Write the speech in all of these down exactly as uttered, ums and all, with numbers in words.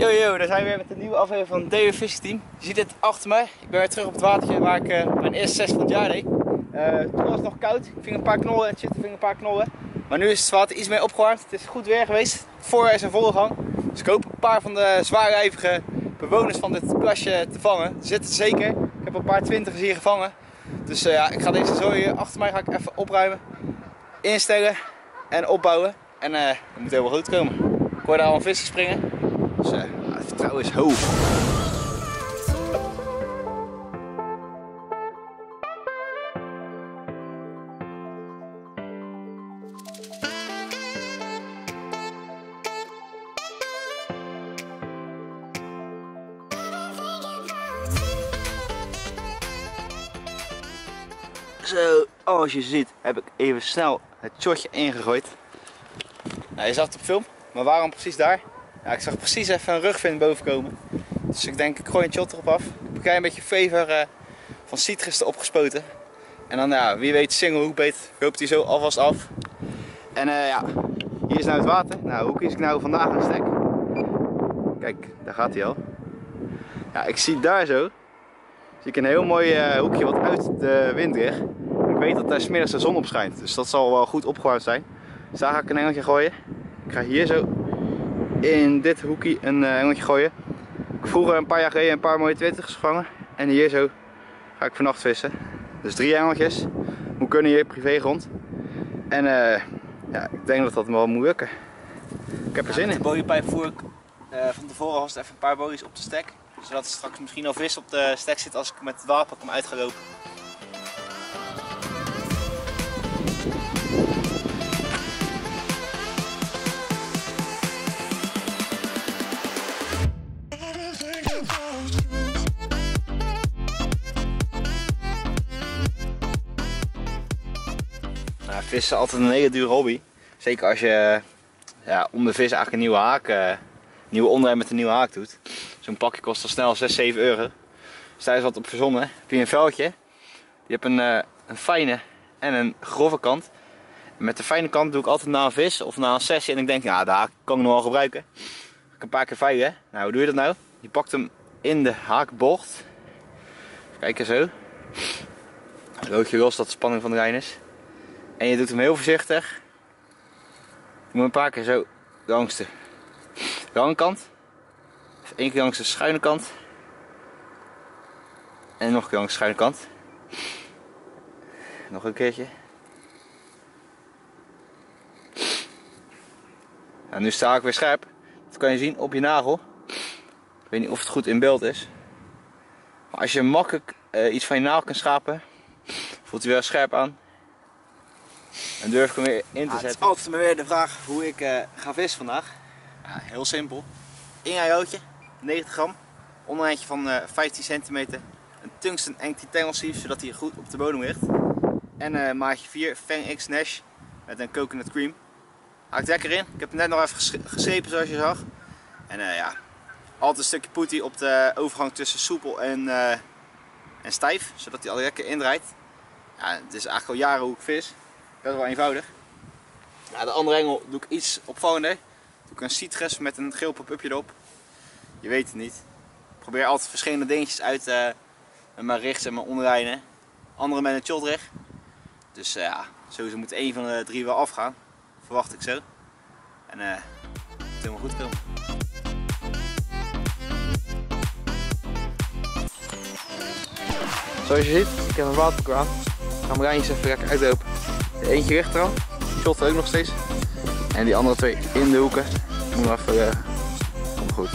Yo yo, daar zijn we weer met een nieuwe aflevering van D W Fishingteam. Je ziet het achter mij. Ik ben weer terug op het watertje waar ik uh, mijn eerste zes van het jaar deed. Uh, toen was het nog koud. Ik ving een paar knollen en shit, ik ving een paar knollen. Maar nu is het water iets meer opgewarmd. Het is goed weer geweest. Het voorjaar is in volle gang. Dus ik hoop een paar van de zwaarlijvige bewoners van dit plasje te vangen. Ze zitten zeker. Ik heb een paar twintigers hier gevangen. Dus uh, ja, ik ga deze zooi hier achter mij ga ik even opruimen, instellen en opbouwen. En uh, dat moet helemaal goed komen. Ik hoor daar al een visje springen. Dus uh, het vertrouwen is hoog. Zo, als je ziet heb ik even snel het shotje ingegooid. Nou, je zag het op film, maar waarom precies daar? Ja, ik zag precies even een rugvin bovenkomen. Dus ik denk ik gooi een shot erop af. Ik heb een klein beetje fever uh, van citrus erop gespoten. En dan ja, wie weet single hoekbeet, ik hoop die zo alvast af. En uh, ja, hier is nou het water. Nou, hoe kies ik nou vandaag een stek? Kijk, daar gaat hij al. Ja, ik zie daar zo. Zie ik een heel mooi uh, hoekje wat uit de wind ligt. Ik weet dat daar 's middags de zon op schijnt, dus dat zal wel goed opgewarmd zijn. Dus daar ga ik een engeltje gooien. Ik ga hier zo in dit hoekje een uh, engeltje gooien. Ik heb vroeger een paar jaar geleden een paar mooie twintigers gevangen. En hier zo ga ik vannacht vissen. Dus drie engeltjes. Hoe kunnen hier privégrond? En uh, ja, ik denk dat dat me wel moet lukken. Ik heb er zin in. Met de boeienpijp voer ik uh, van tevoren vast even een paar boeries op de stek. Zodat er straks misschien al vis op de stek zit als ik met het wapen kom uitgelopen. Nou, vissen is altijd een hele dure hobby. Zeker als je ja, om de vis eigenlijk een nieuwe haak, uh, nieuwe onderrem met een nieuwe haak doet. Zo'n pakje kost al snel zes, zeven euro. Dus daar is wat op verzonnen. Heb je een vuiltje. Je hebt een, uh, een fijne en een grove kant. En met de fijne kant doe ik altijd na een vis of na een sessie. En ik denk, nou, de haak kan ik nog wel gebruiken. Ga ik een paar keer veilen. Nou, hoe doe je dat nou? Je pakt hem in de haakbocht. Kijk zo. Loodje los dat de spanning van de lijn is. En je doet hem heel voorzichtig. Je moet een paar keer zo langs de lange kant. Eén keer langs de schuine kant. En nog een keer langs de schuine kant. Nog een keertje. Nou, nu sta ik weer scherp. Dat kan je zien op je nagel. Ik weet niet of het goed in beeld is. Maar als je makkelijk uh, iets van je nagel kan schrapen, voelt hij wel scherp aan. En durf ik hem weer in te zetten. Ja, het is altijd maar weer de vraag hoe ik uh, ga vissen vandaag. Ja, heel simpel. Een eilootje, negentig gram, ondereindje van uh, vijftien centimeter, een tungsten anti-tangle sief zodat hij goed op de bodem ligt. En uh, maatje vier, Feng X Nash met een coconut cream. Haakt lekker in, ik heb hem net nog even ges geschrepen zoals je zag. En uh, ja, altijd een stukje poetie op de overgang tussen soepel en, uh, en stijf, zodat hij al lekker indraait. Ja, het is eigenlijk al jaren hoe ik vis, dat is wel eenvoudig. Ja, de andere engel doe ik iets opvallender. Ook een citrus met een geel pop-upje erop. Je weet het niet. Ik probeer altijd verschillende dingetjes uit uh, met mijn richts en mijn onderlijnen. Andere met een tjoldrig. Dus uh, ja, sowieso moet één van de drie wel afgaan. Verwacht ik zo. En uh, het moet helemaal goed komen. Zoals je ziet, ik heb een waterkoker aan. Ik ga mijn rijntjes even lekker uitlopen. De eentje richt er al. Tjolt er ook nog steeds. En die andere twee in de hoeken. Ik moet nog even uh, komt goed.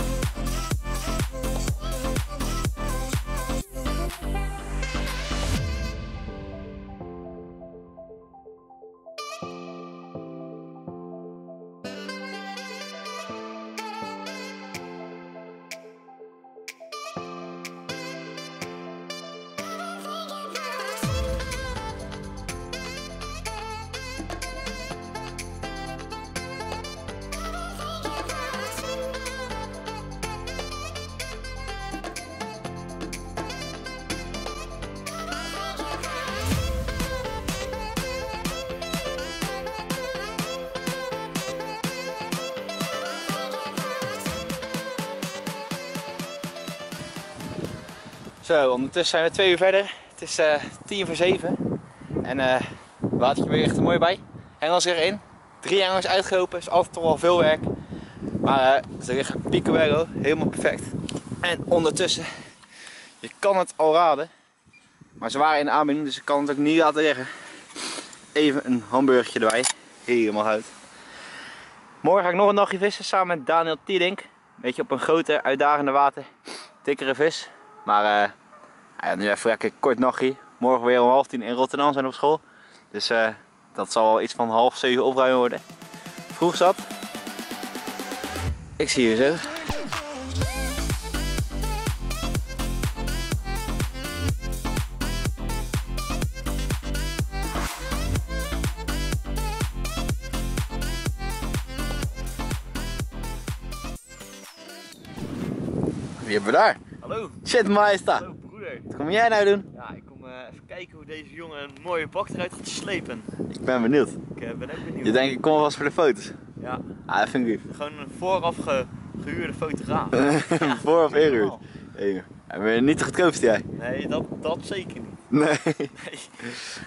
Zo, ondertussen zijn we twee uur verder. Het is uh, tien voor zeven. En uh, watertje weer echt er mooi bij. Hengels erin. Drie hengels uitgelopen. Is altijd toch wel veel werk. Maar uh, het is echt een picobello. Helemaal perfect. En ondertussen, je kan het al raden. Maar ze waren in de aanbieding, dus ik kan het ook niet laten liggen. Even een hamburgertje erbij. Helemaal uit. Morgen ga ik nog een dagje vissen samen met Daniel Tiedink. Een beetje op een grote, uitdagende water. Dikkere vis. Maar uh, ja, nu even lekker kort nachtje. Morgen weer om half tien in Rotterdam zijn op school. Dus uh, dat zal wel iets van half zeven opruimen worden. Vroeg zat. Ik zie je zo. Wie hebben we daar? Hallo. Shit, maesta. Hallo broeder. Wat kom jij nou doen? Ja, ik kom uh, even kijken hoe deze jongen een mooie bak eruit gaat slepen. Ik ben benieuwd. Ik uh, ben ook benieuwd. Je denkt, ik kom alvast voor de foto's? Ja. Ah, dat vind ik lief. Gewoon een vooraf ge gehuurde fotograaf. Ja, vooraf ingehuurd. Hey, ben je niet de goedkoopste jij? Nee, dat, dat zeker niet. Nee. nee.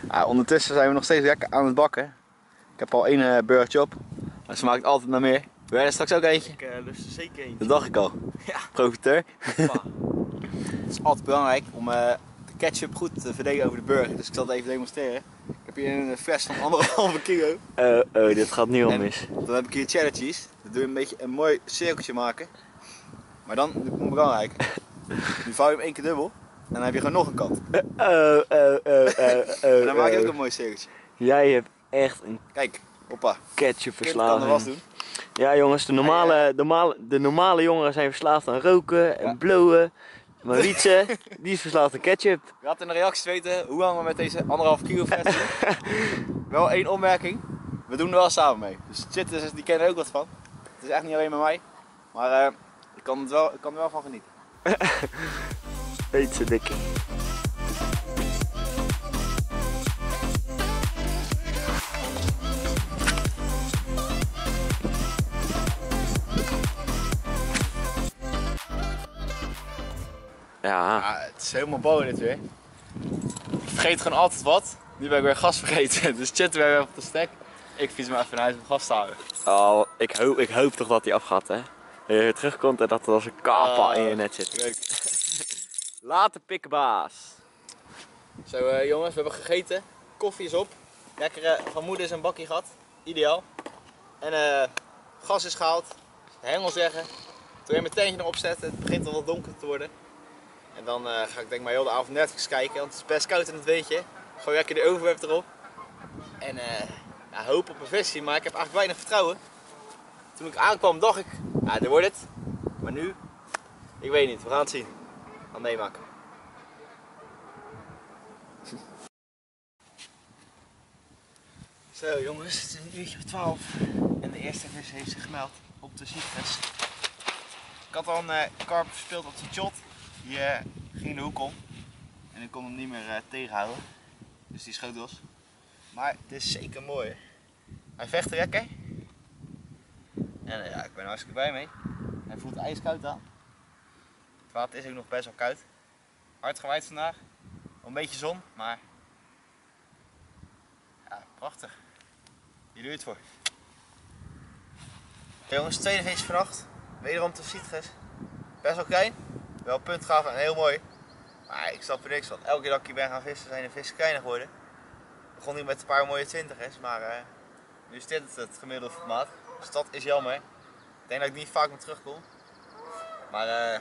Ah, ondertussen zijn we nog steeds lekker aan het bakken. Ik heb al één uh, burgertje op. Maar ze maakt altijd naar meer. We hebben er straks ook eentje. Ik uh, lust er zeker eentje. Dat dacht ik al. Ja. Profiteur. Het is altijd belangrijk om uh, de ketchup goed te verdelen over de burger. Dus ik zal het even demonstreren. Ik heb hier een fles van anderhalve kilo. Oh, oh, dit gaat nu al mis. Dan heb ik hier cheddar cheese. Dan doe je een beetje een mooi cirkeltje maken. Maar dan, dit is belangrijk. Nu vouw je hem één keer dubbel. En dan heb je gewoon nog een kant. Oh, oh, oh, oh, oh. En dan maak je ook een mooi cirkeltje. Jij hebt echt een... Kijk, hoppa. Ketchup verslagen. Kan de was doen. Ja jongens, de normale, normale, de normale jongeren zijn verslaafd aan roken en ja. blowen. Maar Rietse, die is verslaafd aan ketchup. Laat in de reacties weten hoe hangen we met deze anderhalf kilo flessen. Wel één opmerking, we doen er wel samen mee. Dus chitters die kennen er ook wat van. Het is echt niet alleen bij mij, maar uh, ik, kan het wel, ik kan er wel van genieten. Eet ze dikke. Ja. ja, het is helemaal boven dit weer. Ik vergeet gewoon altijd wat. Nu ben ik weer gas vergeten, dus chitten weer op de stek. Ik fiets maar even naar huis om gas te houden. Oh, ik hoop, ik hoop toch dat hij afgaat, hè. Dat je weer terugkomt en dat er als een kapa oh, in je net zit. Leuk. Later pikken, baas. Zo uh, jongens, we hebben gegeten. Koffie is op. Lekker uh, van moeder is een bakje gehad. Ideaal. En uh, gas is gehaald. De hengel zeggen. Toen je mijn tentje erop zetten, het begint al wat donker te worden. En dan uh, ga ik denk maar heel de avond Netflix kijken, want het is best koud en dat weet je. Gewoon lekker de overweb erop. En uh, nou, hoop op een visie, maar ik heb eigenlijk weinig vertrouwen. Toen ik aankwam dacht ik, ja, daar wordt het. Maar nu, ik weet niet, we gaan het zien. Gaan meemaken. Zo jongens, het is een uurtje of twaalf. En de eerste vis heeft zich gemeld op de ziektes. Ik had al een uh, karp verspeeld op de jot. Die uh, ging de hoek om en ik kon hem niet meer uh, tegenhouden, dus die schoot los. Maar het is zeker mooi. Hij vecht lekker en uh, ja, ik ben er hartstikke blij mee. Hij voelt ijskoud aan. Het water is ook nog best wel koud. Hard gewaaid vandaag, wel een beetje zon, maar ja, prachtig. Hier doe je het voor. Hey, jongens, tweede vis vannacht, wederom tot citrus. Best wel klein. Wel puntgaaf en heel mooi, maar ik snap er niks van. Elke keer dat ik hier ben gaan vissen zijn de vissen kleiner geworden. Ik begon hier met een paar mooie twintigers, maar uh, nu is dit het gemiddelde formaat. Dus dat is jammer. Ik denk dat ik niet vaak meer terugkom. Maar uh,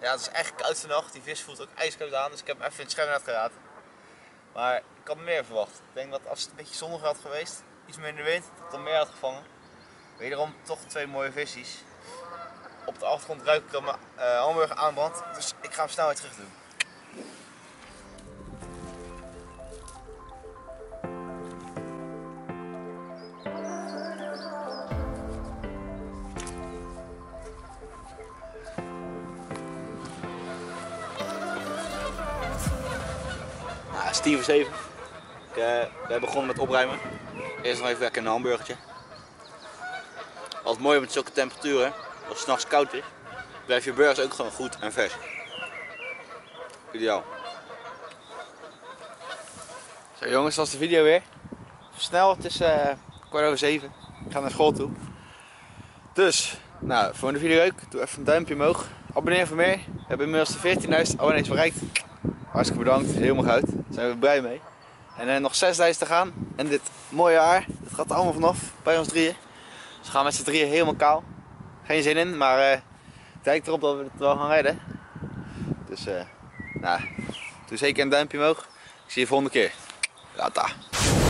ja, het is echt koud vannacht. Die vis voelt ook ijskoud aan, dus ik heb hem even in het scherm uitgeraad. Maar ik had meer verwacht. Ik denk dat als het een beetje zonnig had geweest, iets minder wind, dat ik dan meer had gevangen. Wederom toch twee mooie visjes. Op de achtergrond ruik ik dan mijn uh, hamburger aanbrand, dus ik ga hem snel weer terug doen. Nou, het is tien voor zeven. Ik, uh, wij begonnen met opruimen. Eerst nog even lekker een hamburgertje. Altijd mooi met zulke temperaturen. Als het 's nachts koud is, blijf je burgers ook gewoon goed en vers. Ideaal. Zo jongens, dat is de video weer. Snel, het is uh, kwart over zeven. Ik ga naar school toe. Dus, nou, vond je de video leuk? Doe even een duimpje omhoog. Abonneer voor meer. We hebben inmiddels de veertienduizend abonnees bereikt. Hartstikke bedankt, helemaal goud. Daar zijn we blij mee. En uh, nog zesduizend te gaan. En dit mooie haar, dat gaat er allemaal vanaf bij ons drieën. Dus we gaan met z'n drieën helemaal kaal. Geen zin in, maar uh, het lijkt erop dat we het wel gaan redden. Dus, uh, nou, doe zeker een duimpje omhoog. Ik zie je volgende keer. Later.